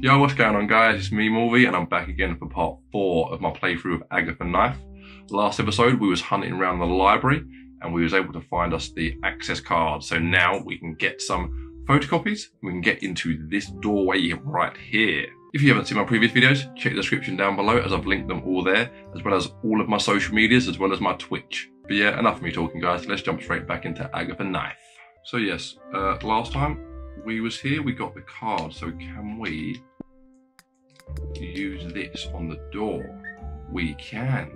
Yo, what's going on guys, it's me Morvi and I'm back again for part 4 of my playthrough of Agatha Knife. Last episode we was hunting around the library and we was able to find us the access card. So now we can get some photocopies, we can get into this doorway right here. If you haven't seen my previous videos, check the description down below as I've linked them all there, as well as all of my social medias, as well as my Twitch. But yeah, enough of me talking guys, let's jump straight back into Agatha Knife. So yes, last time we was here, we got the card, so can we use this on the door? We can.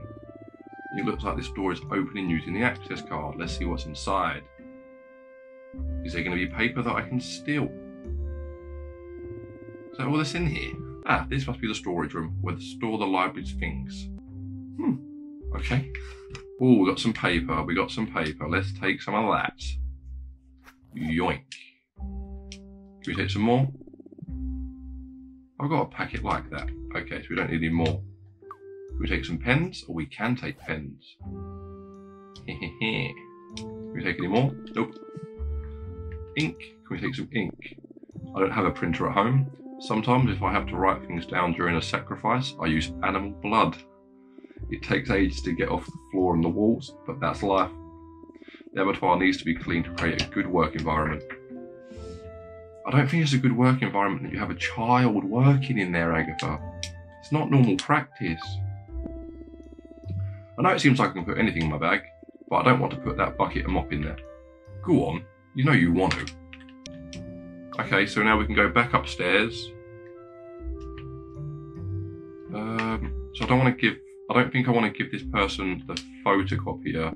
It looks like this door is opening using the access card. Let's see what's inside. Is there going to be paper that I can steal? Is that all that's in here? Ah, this must be the storage room where they store the library's things. Hmm, okay. Oh, we got some paper, we got some paper. Let's take some of that. Yoink. Can we take some more? I've got a packet like that. Okay, so we don't need any more. Can we take some pens? Or we can take pens. Can we take any more? Nope. Ink? Can we take some ink? I don't have a printer at home. Sometimes if I have to write things down during a sacrifice, I use animal blood. It takes ages to get off the floor and the walls, but that's life. The abattoir needs to be clean to create a good work environment. I don't think it's a good work environment that you have a child working in there, Agatha. It's not normal practice. I know it seems like I can put anything in my bag, but I don't want to put that bucket and mop in there. Go on, you know you want to. Okay, so now we can go back upstairs. So I don't think I want to give this person the photocopier.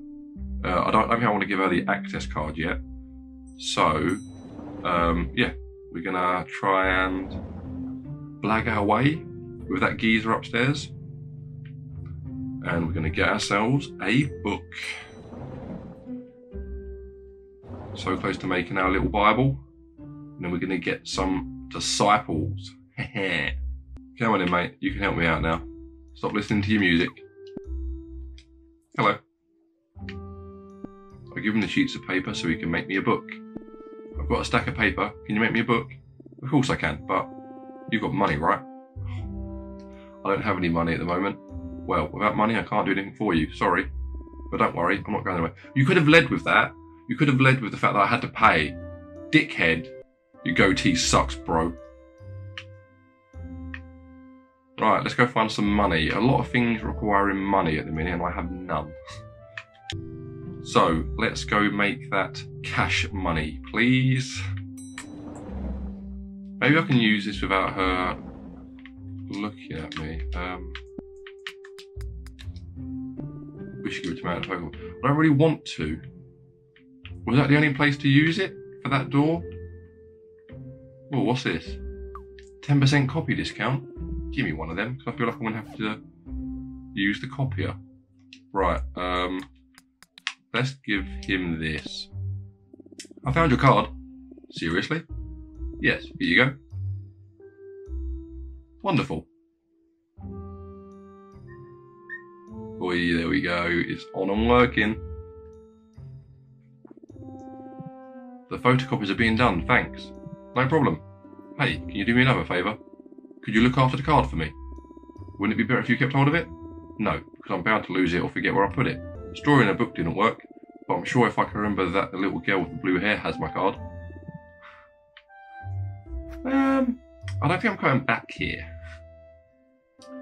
I don't think I want to give her the access card yet. So yeah, we're gonna try and blag our way with that geezer upstairs. And we're gonna get ourselves a book. So close to making our little Bible. And then we're gonna get some disciples. Come on in, mate, you can help me out now. Stop listening to your music. Hello. I give him the sheets of paper so he can make me a book. I've got a stack of paper, can you make me a book? Of course I can, but you've got money, right? I don't have any money at the moment. Well, without money I can't do anything for you, sorry. But don't worry, I'm not going anywhere. You could have led with that. You could have led with the fact that I had to pay. Dickhead, your goatee sucks, bro. Right, let's go find some money. A lot of things requiring money at the minute and I have none. So, let's go make that cash money, please. Maybe I can use this without her looking at me. We should give it to my phone. I don't really want to. Was that the only place to use it? For that door? Oh, what's this? 10% copy discount? Give me one of them, because I feel like I'm going to have to use the copier. Right, let's give him this. I found your card. Seriously? Yes, here you go. Wonderful. Oi, there we go. It's on and working. The photocopies are being done, thanks. No problem. Hey, can you do me another favour? Could you look after the card for me? Wouldn't it be better if you kept hold of it? No, because I'm bound to lose it or forget where I put it. Storing a book didn't work, but I'm sure if I can remember that the little girl with the blue hair has my card. I don't think I'm going back here.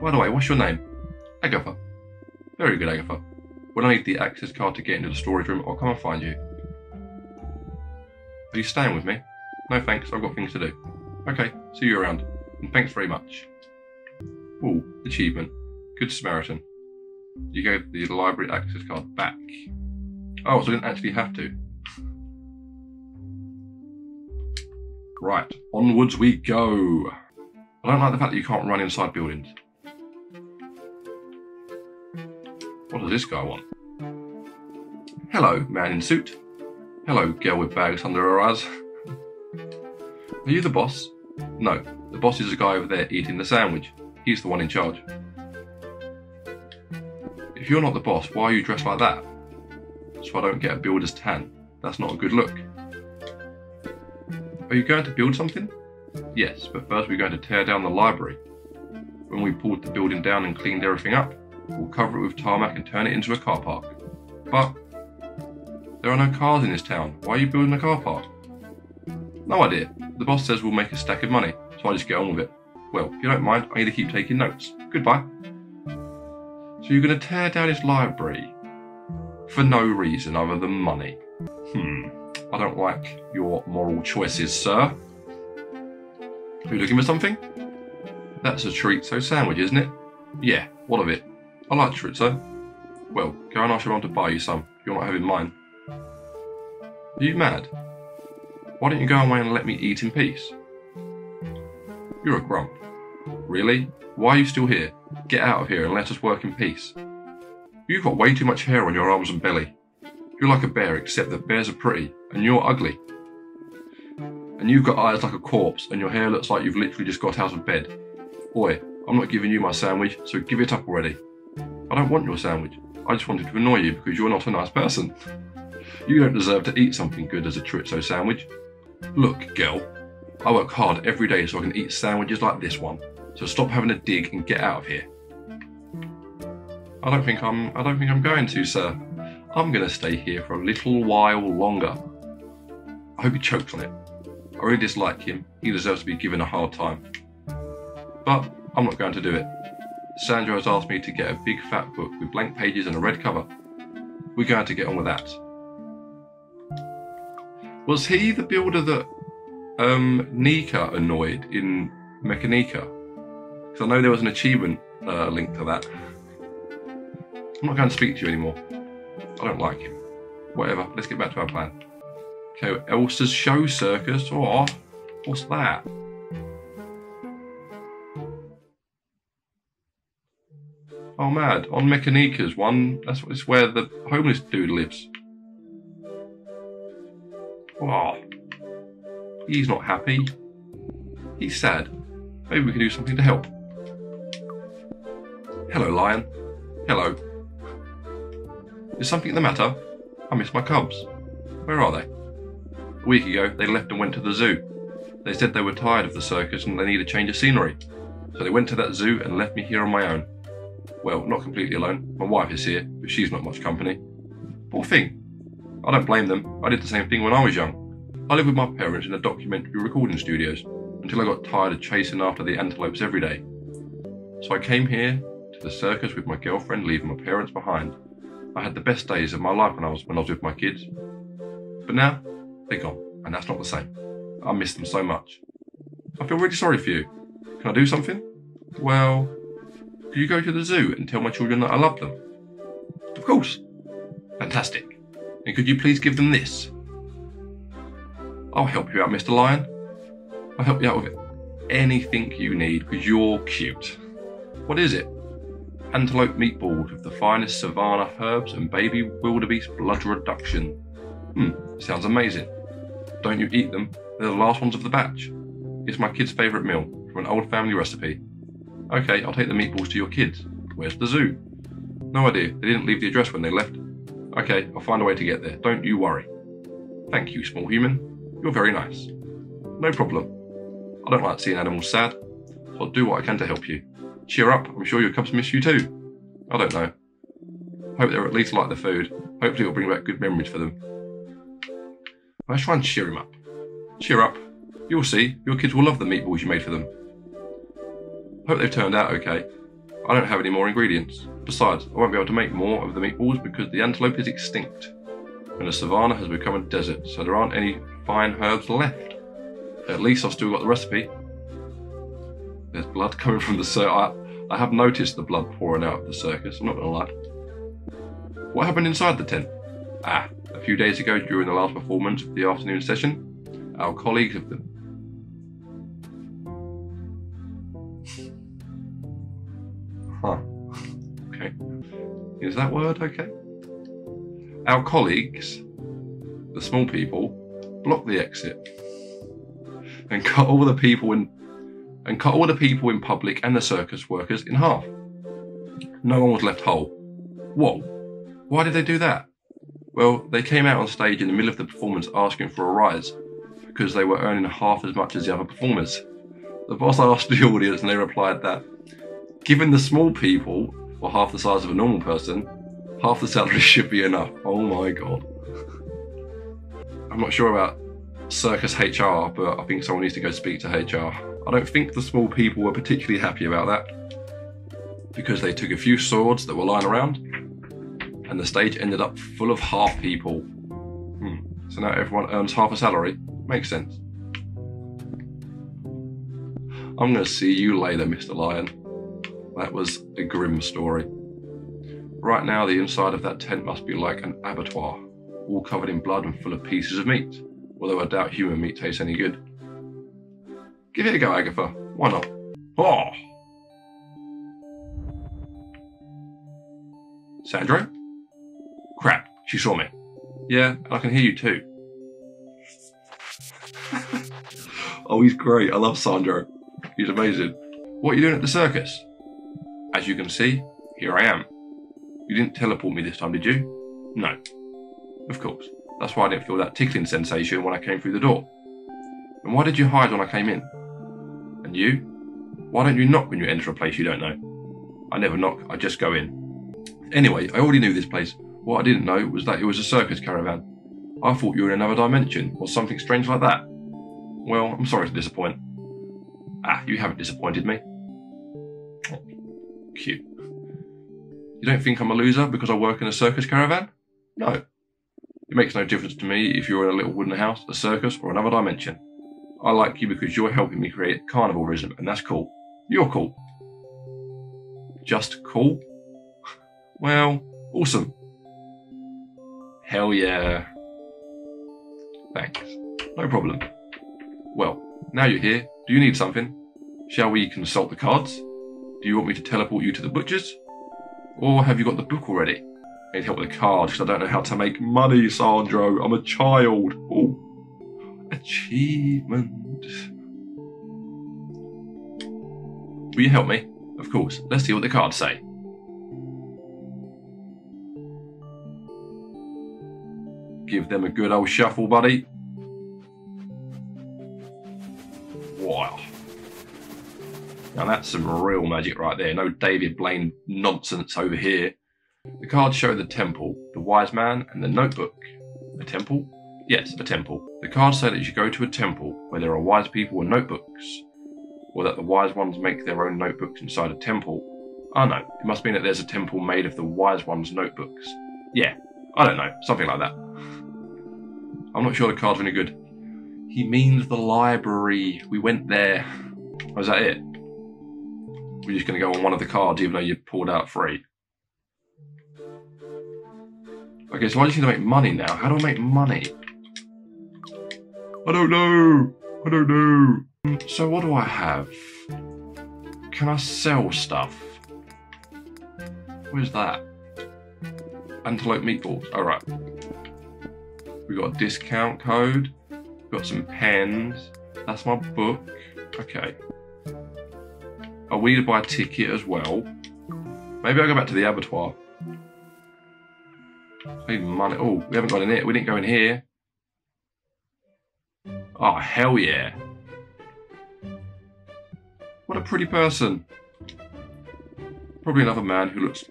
By the way, what's your name? Agatha. Very good, Agatha. When I need the access card to get into the storage room, I'll come and find you. Are you staying with me? No thanks, I've got things to do. Okay, see you around, and thanks very much. Ooh, achievement. Good Samaritan. You gave the library access card back. Oh, so I didn't actually have to. Right, onwards we go. I don't like the fact that you can't run inside buildings. What does this guy want? Hello, man in suit. Hello, girl with bags under her eyes. Are you the boss? No, the boss is the guy over there eating the sandwich. He's the one in charge. If you're not the boss, why are you dressed like that? So I don't get a builder's tan. That's not a good look. Are you going to build something? Yes, but first we're going to tear down the library. When we pulled the building down and cleaned everything up, we'll cover it with tarmac and turn it into a car park. But there are no cars in this town. Why are you building a car park? No idea. The boss says we'll make a stack of money, so I just get on with it. Well, if you don't mind, I need to keep taking notes. Goodbye. So you're going to tear down his library for no reason other than money. I don't like your moral choices, sir. Are you looking for something? That's a chorizo sandwich, isn't it? Yeah, what of it? I like chorizo. Well, go and ask your mum to buy you some. You're not having mine. Are you mad? Why don't you go away and let me eat in peace? You're a grump. Really? Why are you still here? Get out of here and let us work in peace. You've got way too much hair on your arms and belly. You're like a bear, except that bears are pretty, and you're ugly. And you've got eyes like a corpse, and your hair looks like you've literally just got out of bed. Oi, I'm not giving you my sandwich, so give it up already. I don't want your sandwich. I just wanted to annoy you because you're not a nice person. You don't deserve to eat something good as a chorizo sandwich. Look, girl, I work hard every day so I can eat sandwiches like this one. So stop having a dig and get out of here. I don't think I'm going to, sir. I'm going to stay here for a little while longer. I hope he chokes on it. I really dislike him. He deserves to be given a hard time. But I'm not going to do it. Sandro has asked me to get a big fat book with blank pages and a red cover. We're going to get on with that. Was he the builder that Nika annoyed in Mechanica? Because I know there was an achievement linked to that. I'm not going to speak to you anymore. I don't like him. Whatever, let's get back to our plan. Okay, Elsa's show circus, or what's that? Oh, mad. On Mechanica's one, that's where the homeless dude lives. Oh, he's not happy. He's sad. Maybe we can do something to help. Hello, lion. Hello. Is something the matter? I miss my cubs. Where are they? A week ago, they left and went to the zoo. They said they were tired of the circus and they need a change of scenery. So they went to that zoo and left me here on my own. Well, not completely alone. My wife is here, but she's not much company. Poor thing. I don't blame them. I did the same thing when I was young. I lived with my parents in a documentary recording studios until I got tired of chasing after the antelopes every day. So I came here to the circus with my girlfriend, leaving my parents behind. I had the best days of my life when I was with my kids. But now, they're gone, and that's not the same. I miss them so much. I feel really sorry for you. Can I do something? Well, could you go to the zoo and tell my children that I love them? Of course. Fantastic. And could you please give them this? I'll help you out, Mr. Lion. I'll help you out with anything you need, because you're cute. What is it? Antelope meatballs with the finest savanna herbs and baby wildebeest blood reduction. Sounds amazing. Don't you eat them, they're the last ones of the batch. It's my kid's favourite meal, from an old family recipe. Okay, I'll take the meatballs to your kids. Where's the zoo? No idea, they didn't leave the address when they left. Okay, I'll find a way to get there, don't you worry. Thank you, small human. You're very nice. No problem. I don't like seeing animals sad, so I'll do what I can to help you. Cheer up, I'm sure your cubs miss you too. I don't know. Hope they're at least like the food. Hopefully it'll bring back good memories for them. Let's try and cheer him up. Cheer up. You'll see, your kids will love the meatballs you made for them. Hope they've turned out okay. I don't have any more ingredients. Besides, I won't be able to make more of the meatballs because the antelope is extinct. And the savannah has become a desert, so there aren't any fine herbs left. At least I've still got the recipe. There's blood coming from the circus. I have noticed the blood pouring out of the circus, I'm not going to lie. What happened inside the tent? A few days ago during the last performance of the afternoon session, our colleagues have been... Okay. Is that word okay? Our colleagues, the small people, blocked the exit and cut all the people in public and the circus workers in half. No one was left whole. Whoa, why did they do that? Well, they came out on stage in the middle of the performance asking for a rise. because they were earning half as much as the other performers. The boss asked the audience and they replied that, given the small people were half the size of a normal person, half the salary should be enough. Oh my god. I'm not sure about circus HR, but I think someone needs to go speak to HR. I don't think the small people were particularly happy about that, because they took a few swords that were lying around and the stage ended up full of half people. So now everyone earns half a salary. Makes sense. I'm gonna see you later, Mr. Lion. That was a grim story. Right now, the inside of that tent must be like an abattoir, all covered in blood and full of pieces of meat, although I doubt human meat tastes any good. Give it a go, Agatha. Why not? Oh! Sandro? Crap, she saw me. Yeah, I can hear you too. Oh, he's great. I love Sandro. He's amazing. What are you doing at the circus? As you can see, here I am. You didn't teleport me this time, did you? No. Of course. That's why I didn't feel that tickling sensation when I came through the door. And why did you hide when I came in? And you? Why don't you knock when you enter a place you don't know? I never knock, I just go in. Anyway, I already knew this place. What I didn't know was that it was a circus caravan. I thought you were in another dimension, or something strange like that. Well, I'm sorry to disappoint. Ah, you haven't disappointed me. Cute. You don't think I'm a loser because I work in a circus caravan? No. It makes no difference to me if you're in a little wooden house, a circus, or another dimension. I like you because you're helping me create carnivorism, and that's cool. You're cool. Just cool? Well, awesome. Hell yeah. Thanks. No problem. Well, now you're here, do you need something? Shall we consult the cards? Do you want me to teleport you to the butcher's? Or have you got the book already? I need help with the cards because I don't know how to make money, Sandro. I'm a child. Ooh. Achievement. Will you help me? Of course. Let's see what the cards say. Give them a good old shuffle, buddy. Wow. Now that's some real magic right there. No David Blaine nonsense over here. The cards show the temple, the wise man, and the notebook. A temple? Yes, a temple. The cards say that you should go to a temple where there are wise people and notebooks, or that the wise ones make their own notebooks inside a temple. Oh no, it must mean that there's a temple made of the wise ones' notebooks. Yeah, I don't know, something like that. I'm not sure the cards are any good. He means the library. We went there. Oh, is that it? We're just going to go on one of the cards even though you pulled out three. Okay, so I just need to make money now. How do I make money? I don't know. I don't know. So what do I have? Can I sell stuff? Where's that? Antelope meatballs. All right. We got a discount code. Got some pens. That's my book. Okay. Oh, we need to buy a ticket as well. Maybe I'll go back to the abattoir. I need money. Oh, we haven't got in here. We didn't go in here. Oh, hell yeah. What a pretty person. Probably another man who likes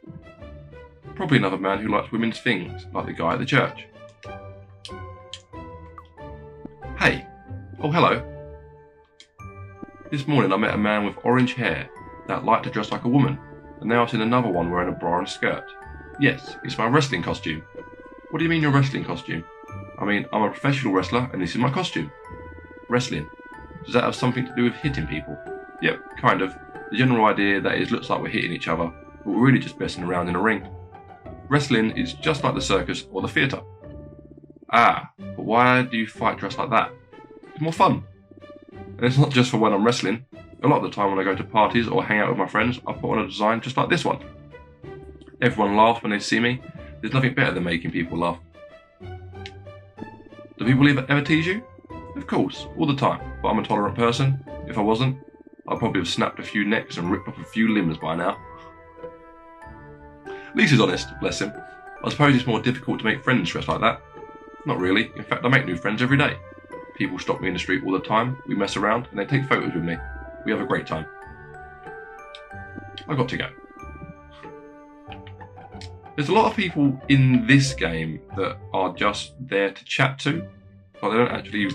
women's things, like the guy at the church. Hey. Oh, hello. This morning I met a man with orange hair that liked to dress like a woman, and now I've seen another one wearing a bra and skirt. Yes, it's my wrestling costume. What do you mean your wrestling costume? I mean, I'm a professional wrestler and this is my costume. Wrestling. Does that have something to do with hitting people? Yep, kind of. The general idea that it looks like we're hitting each other, but we're really just messing around in a ring. Wrestling is just like the circus or the theatre. Ah, but why do you fight dressed like that? It's more fun. And it's not just for when I'm wrestling. A lot of the time when I go to parties or hang out with my friends, I put on a design just like this one. Everyone laughs when they see me. There's nothing better than making people laugh. Do people ever tease you? Of course, all the time, but I'm a tolerant person. If I wasn't, I'd probably have snapped a few necks and ripped off a few limbs by now. At least he's honest, bless him. I suppose it's more difficult to make friends dressed like that. Not really, in fact I make new friends every day. People stop me in the street all the time. We mess around and they take photos with me. We have a great time. I've got to go. There's a lot of people in this game that are just there to chat to, but they don't actually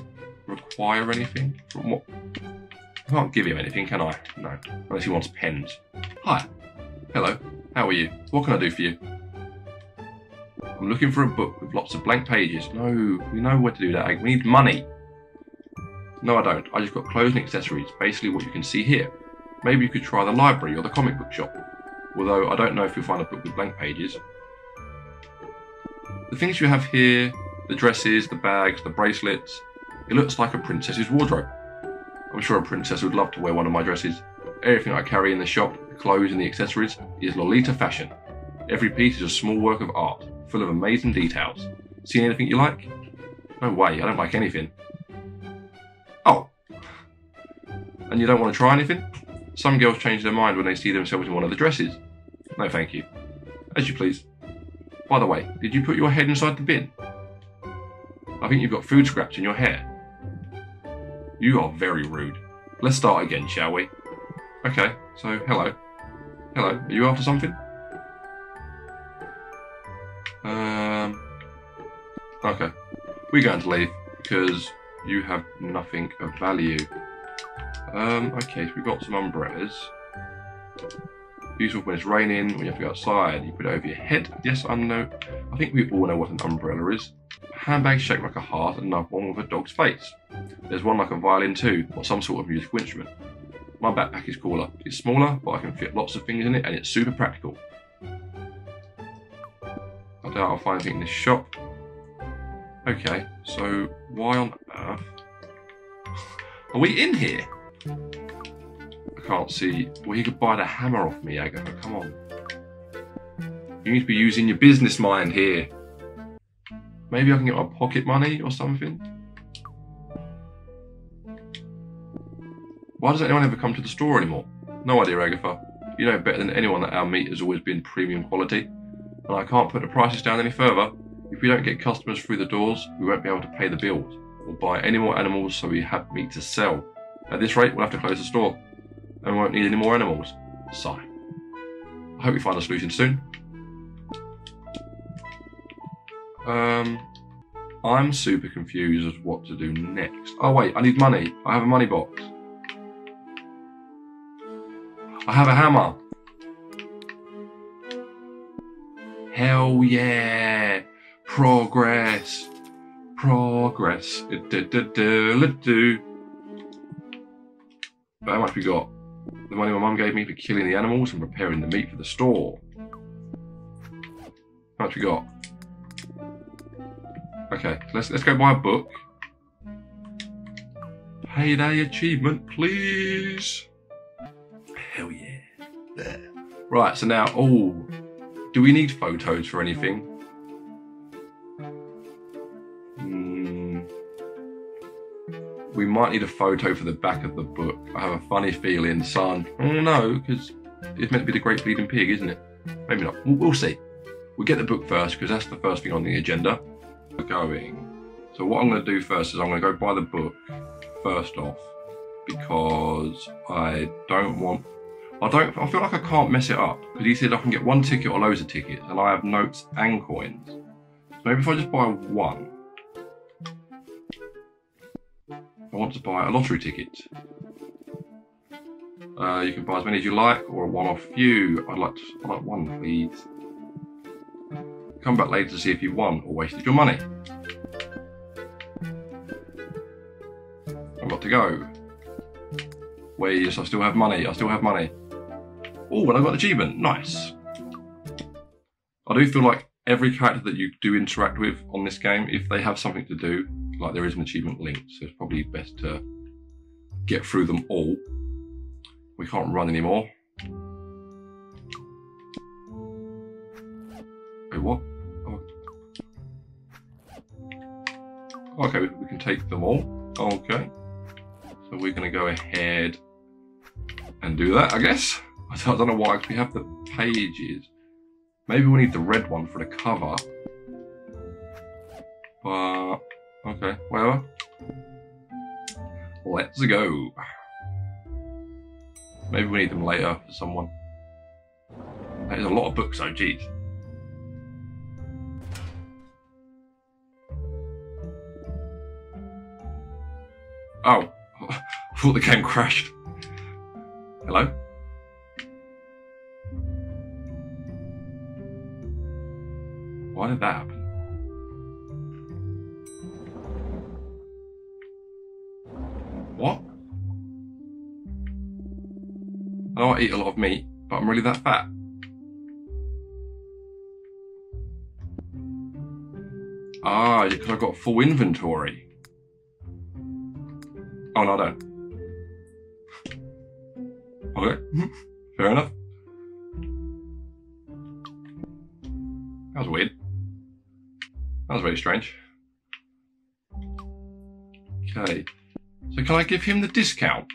require anything from what... I can't give him anything, can I? No. Unless he wants pens. Hi. Hello. How are you? What can I do for you? I'm looking for a book with lots of blank pages. No, we know where to do that. We need money. No, I don't. I just got clothes and accessories. Basically what you can see here. Maybe you could try the library or the comic book shop. Although I don't know if you'll find a book with blank pages. The things you have here, the dresses, the bags, the bracelets, it looks like a princess's wardrobe. I'm sure a princess would love to wear one of my dresses. Everything I carry in the shop, the clothes and the accessories, is Lolita fashion. Every piece is a small work of art, full of amazing details. Seen anything you like? No way, I don't like anything. Oh! And you don't want to try anything? Some girls change their mind when they see themselves in one of the dresses. No thank you. As you please. By the way, did you put your head inside the bin? I think you've got food scraps in your hair. You are very rude. Let's start again, shall we? Okay, so hello. Hello, are you after something? Okay. We're going to leave because you have nothing of value. Okay, so we've got some umbrellas. Useful when it's raining, when you have to go outside, you put it over your head. Yes, I know. I think we all know what an umbrella is. A handbag shaped like a heart and another one with a dog's face. There's one like a violin too, or some sort of musical instrument. My backpack is cooler. It's smaller, but I can fit lots of things in it and it's super practical. I doubt I'll find anything in this shop. Okay, so why on earth... Are we in here? I can't see. Well, you could buy the hammer off me, Agatha. Come on. You need to be using your business mind here. Maybe I can get my pocket money or something. Why doesn't anyone ever come to the store anymore? No idea, Agatha. You know better than anyone that our meat has always been premium quality. And I can't put the prices down any further. If we don't get customers through the doors, we won't be able to pay the bills or buy any more animals, so we have meat to sell. At this rate, we'll have to close the store. And we won't need any more animals. Sigh. I hope we find a solution soon. I'm super confused as what to do next. Oh wait, I need money. I have a money box. I have a hammer. Hell yeah. Progress. Progress. But how much we got? The money my mum gave me for killing the animals and preparing the meat for the store. How much we got? Okay, let's go buy a book. Payday achievement, please. Hell yeah. There. Right, so now, oh, do we need photos for anything? We might need a photo for the back of the book. I have a funny feeling, son. Oh no, because it's meant to be the Great Bleeding Pig, isn't it? Maybe not. We'll see. We'll get the book first, because that's the first thing on the agenda. So what I'm going to do first is I'm going to go buy the book first off, because I feel like I can't mess it up, because he said I can get one ticket or loads of tickets and I have notes and coins, so maybe if I just buy one. I want to buy a lottery ticket. You can buy as many as you like or a one-off few. I'd like one, please. Come back later to see if you won or wasted your money. I've got to go. Wait, yes, I still have money. I still have money. Oh, and I got an achievement. Nice. I do feel like every character that you do interact with on this game, if they have something to do, like there is an achievement linked, so it's probably best to get through them all. We can't run anymore. Wait, what? Okay, we can take them all. Okay. So we're going to go ahead and do that, I guess. I don't know why, because we have the pages. Maybe we need the red one for the cover. But, okay, whatever. Let's go. Maybe we need them later for someone. There's a lot of books though, geez. Oh, I thought the game crashed. Hello? Why did that happen? What? I know I eat a lot of meat, but I'm really that fat. Ah, because I've got full inventory. Oh, no, I don't. Okay, fair enough. That was weird. That was very strange. Okay. So can I give him the discount?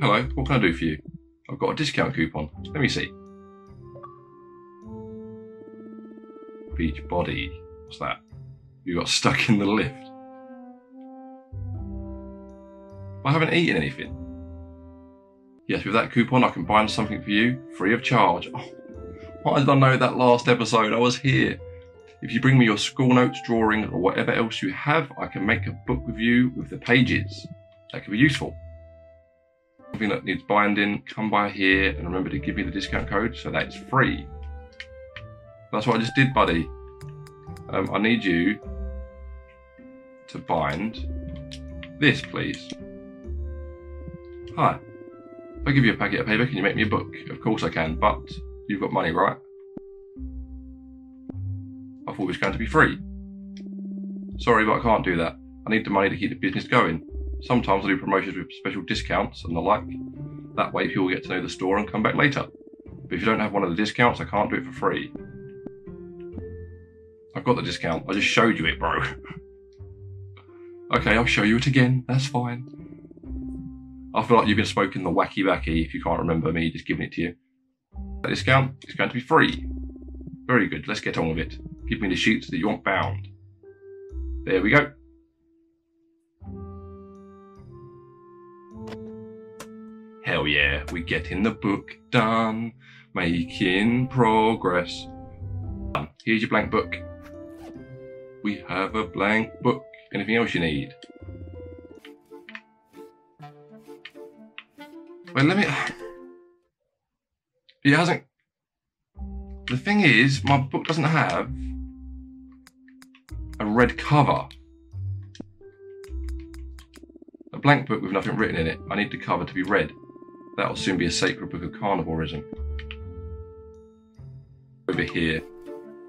Hello, what can I do for you? I've got a discount coupon. Let me see. Beach body. What's that? You got stuck in the lift. I haven't eaten anything. Yes, with that coupon I can buy something for you free of charge. Oh, why did I know that last episode? I was here. If you bring me your school notes, drawings, or whatever else you have, I can make a book with you with the pages. That could be useful. Something that needs binding, come by here and remember to give me the discount code so that it's free. That's what I just did, buddy. I need you to bind this, please. Hi, if I give you a packet of paper, can you make me a book? Of course I can, but you've got money, right? I thought it was going to be free. Sorry, but I can't do that. I need the money to keep the business going. Sometimes I do promotions with special discounts and the like. That way people get to know the store and come back later. But if you don't have one of the discounts, I can't do it for free. I've got the discount. I just showed you it, bro. Okay, I'll show you it again. That's fine. I feel like you've been smoking the wacky wacky if you can't remember me just giving it to you. That discount is going to be free. Very good, let's get on with it. Give me the sheets that you want bound. There we go. Hell yeah, we're getting the book done. Making progress. Here's your blank book. We have a blank book. Anything else you need? Wait, let me... It hasn't... The thing is, my book doesn't have a red cover. A blank book with nothing written in it. I need the cover to be red. That'll soon be a sacred book of Carnivorism. Over here.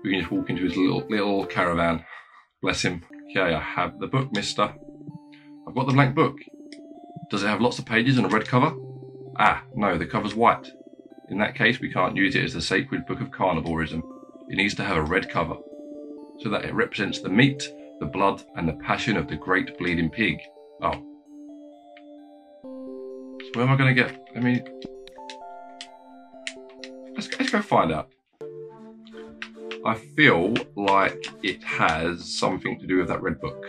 We can just walk into his little caravan. Bless him. Okay, I have the book, mister. I've got the blank book. Does it have lots of pages and a red cover? Ah, no, the cover's white. In that case, we can't use it as the sacred book of Carnivorism. It needs to have a red cover, so that it represents the meat, the blood, and the passion of the Great Bleeding Pig. Oh. So where am I going to get... I mean... Let's go find out. I feel like it has something to do with that red book.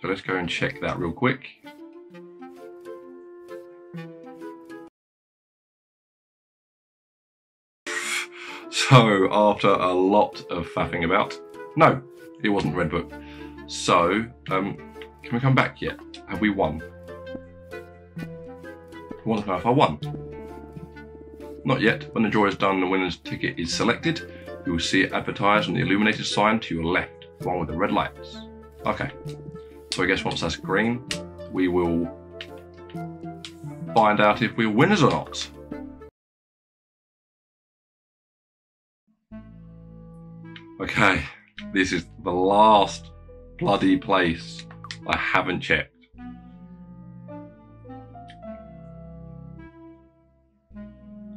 So let's go and check that real quick. So, after a lot of faffing about, no, it wasn't Red Book. So, can we come back yet? Have we won? I want to know if I won. Not yet. When the draw is done and the winner's ticket is selected, you will see it advertised on the illuminated sign to your left, the one with the red lights. Okay, so I guess once that's green, we will find out if we're winners or not. Okay, this is the last bloody place I haven't checked.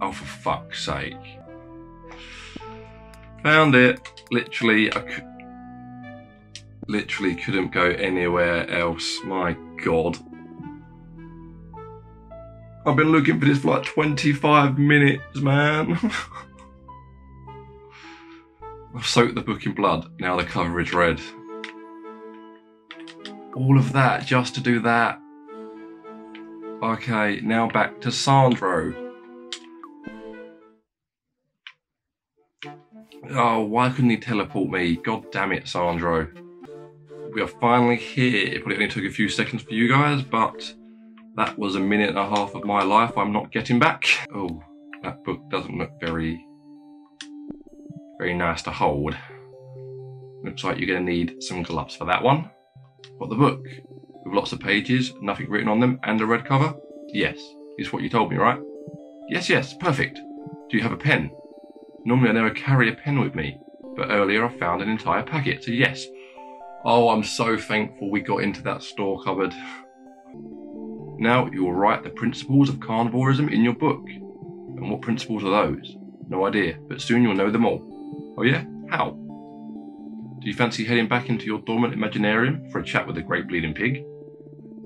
Oh, for fuck's sake. Found it. Literally, I literally couldn't go anywhere else. My God. I've been looking for this for like 25 minutes, man. I've soaked the book in blood, now the cover is red. All of that just to do that. Okay, now back to Sandro. Oh, why couldn't he teleport me? God damn it, Sandro. We are finally here. It probably only took a few seconds for you guys, but that was a minute and a half of my life I'm not getting back. Oh, that book doesn't look very nice to hold. Looks like you're going to need some gloves for that one. Got the book with lots of pages, nothing written on them, and a red cover? Yes, it's what you told me, right? Yes, yes, perfect. Do you have a pen? Normally I never carry a pen with me, but earlier I found an entire packet, so yes. Oh, I'm so thankful we got into that store cupboard. Now you will write the principles of carnivorism in your book. And what principles are those? No idea, but soon you'll know them all. Oh yeah? How? Do you fancy heading back into your dormant imaginarium for a chat with the Great Bleeding Pig?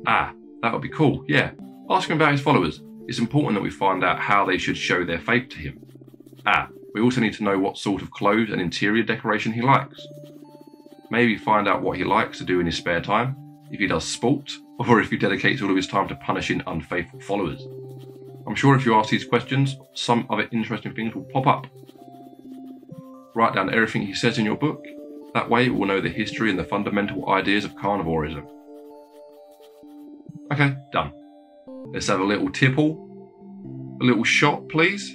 Ah, that would be cool, yeah. Ask him about his followers. It's important that we find out how they should show their faith to him. Ah, we also need to know what sort of clothes and interior decoration he likes. Maybe find out what he likes to do in his spare time, if he does sport, or if he dedicates all of his time to punishing unfaithful followers. I'm sure if you ask these questions, some other interesting things will pop up. Write down everything he says in your book. That way we'll know the history and the fundamental ideas of carnivorism. Okay, done. Let's have a little tipple. A little shot, please.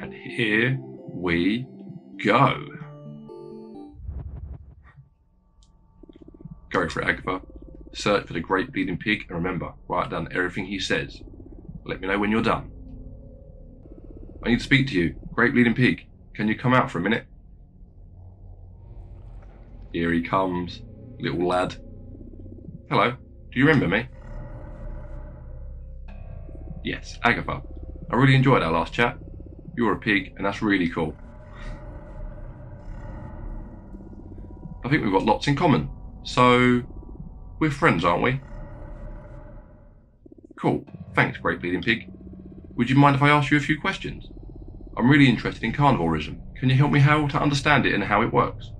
And here we go. Go for it, Agatha. Search for the Great Bleeding Pig, and remember, write down everything he says. Let me know when you're done. I need to speak to you, Great Bleeding Pig. Can you come out for a minute? Here he comes, little lad. Hello, do you remember me? Yes, Agatha. I really enjoyed our last chat. You're a pig, and that's really cool. I think we've got lots in common, so... we're friends, aren't we? Cool. Thanks, Great Bleeding Pig. Would you mind if I ask you a few questions? I'm really interested in carnivorism. Can you help me how to understand it and how it works?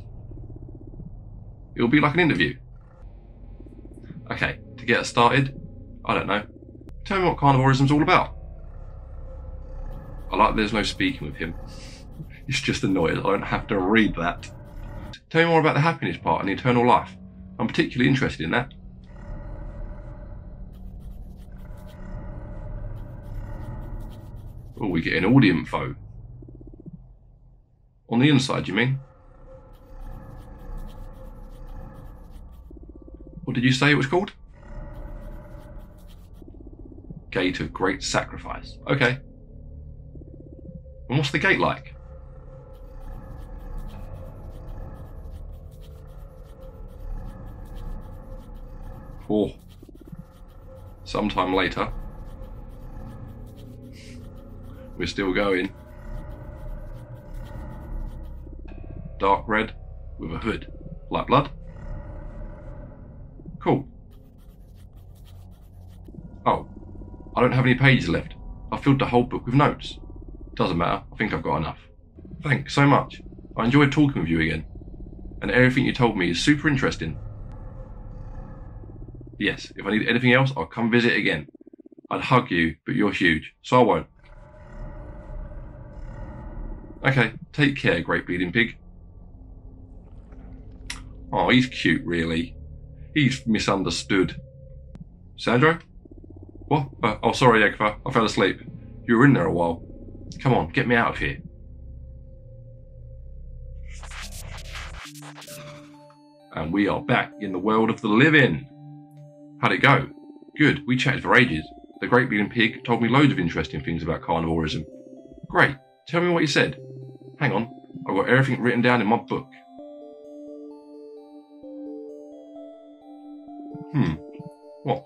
It'll be like an interview. Okay, to get us started, I don't know. Tell me what carnivorism's all about. I like that there's no speaking with him. It's just a noise. I don't have to read that. Tell me more about the happiness part and the eternal life. I'm particularly interested in that. Oh, we're getting all the info. On the inside, you mean? What did you say it was called? Gate of Great Sacrifice. Okay. And what's the gate like? Or sometime later. We're still going. Dark red with a hood. Like blood. Cool. Oh, I don't have any pages left. I filled the whole book with notes. Doesn't matter, I think I've got enough. Thanks so much. I enjoyed talking with you again. And everything you told me is super interesting. Yes, if I need anything else, I'll come visit again. I'd hug you, but you're huge, so I won't. Okay, take care, Great Bleeding Pig. Oh, he's cute, really. He's misunderstood. Sandro? What? Oh, sorry, Agatha. I fell asleep. You were in there a while. Come on, get me out of here. And we are back in the world of the living. How'd it go? Good, we chatted for ages. The Great Bleeding Pig told me loads of interesting things about carnivorism. Great, tell me what he said. Hang on, I've got everything written down in my book. What?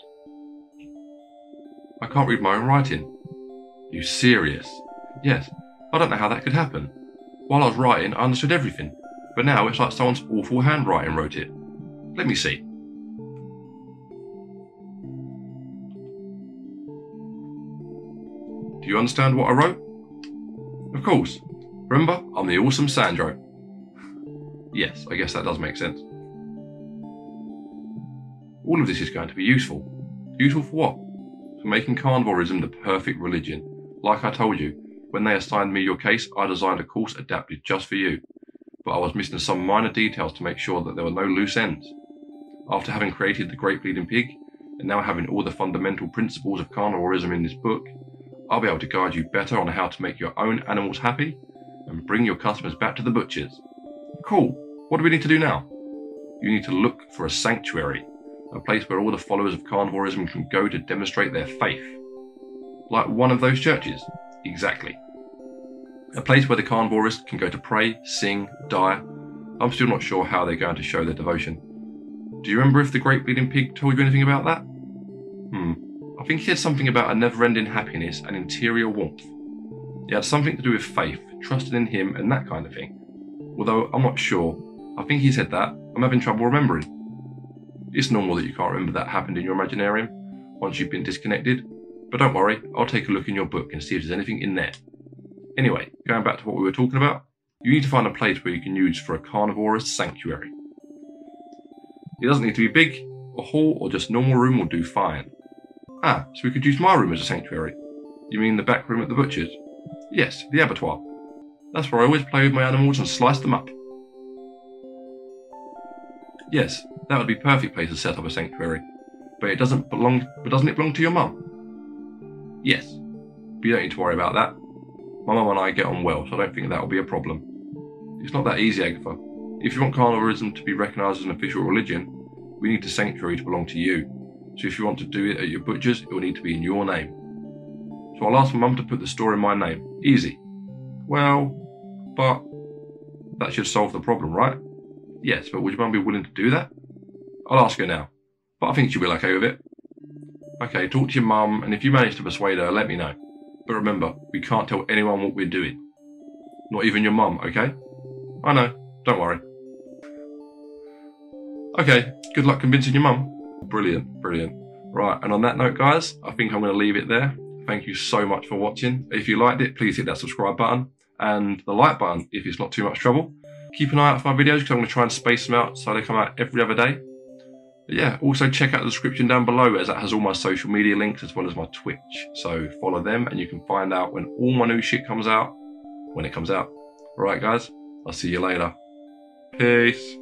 I can't read my own writing. Are you serious? Yes, I don't know how that could happen. While I was writing, I understood everything. But now it's like someone's awful handwriting wrote it. Let me see. Do you understand what I wrote? Of course. Remember, I'm the awesome Sandro. Yes, I guess that does make sense. All of this is going to be useful. Useful for what? For making carnivorism the perfect religion. Like I told you, when they assigned me your case, I designed a course adapted just for you, but I was missing some minor details to make sure that there were no loose ends. After having created the Great Bleeding Pig, and now having all the fundamental principles of carnivorism in this book, I'll be able to guide you better on how to make your own animals happy and bring your customers back to the butchers. Cool. What do we need to do now? You need to look for a sanctuary, a place where all the followers of carnivorism can go to demonstrate their faith. Like one of those churches? Exactly. A place where the carnivorists can go to pray, sing, die. I'm still not sure how they're going to show their devotion. Do you remember if the Great Bleeding Pig told you anything about that? I think he said something about a never-ending happiness and interior warmth. It had something to do with faith, trusting in him and that kind of thing. Although I'm not sure. I think he said that. I'm having trouble remembering. It's normal that you can't remember that happened in your Imaginarium once you've been disconnected, but don't worry, I'll take a look in your book and see if there's anything in there. Anyway, going back to what we were talking about, you need to find a place where you can use for a carnivorous sanctuary. It doesn't need to be big, a hall or just normal room will do fine. Ah, so we could use my room as a sanctuary. You mean the back room at the butcher's? Yes, the abattoir. That's where I always play with my animals and slice them up. Yes, that would be a perfect place to set up a sanctuary. But doesn't it belong to your mum? Yes, but you don't need to worry about that. My mum and I get on well, so I don't think that will be a problem. It's not that easy, Agatha. If you want carnivorism to be recognised as an official religion, we need the sanctuary to belong to you. So if you want to do it at your butcher's, it will need to be in your name. So I'll ask my mum to put the store in my name. Easy. Well, but that should solve the problem, right? Yes, but would your mum be willing to do that? I'll ask her now, but I think she'll be okay with it. Okay, talk to your mum, and if you manage to persuade her, let me know. But remember, we can't tell anyone what we're doing. Not even your mum, okay? I know, don't worry. Okay, good luck convincing your mum. Brilliant, brilliant. Right, and on that note, guys, I think I'm going to leave it there. Thank you so much for watching. If you liked it, please hit that subscribe button and the like button if it's not too much trouble. Keep an eye out for my videos because I'm going to try and space them out so they come out every other day. But yeah, also check out the description down below as that has all my social media links as well as my Twitch. So follow them and you can find out when all my new shit comes out, when it comes out. Alright guys, I'll see you later. Peace.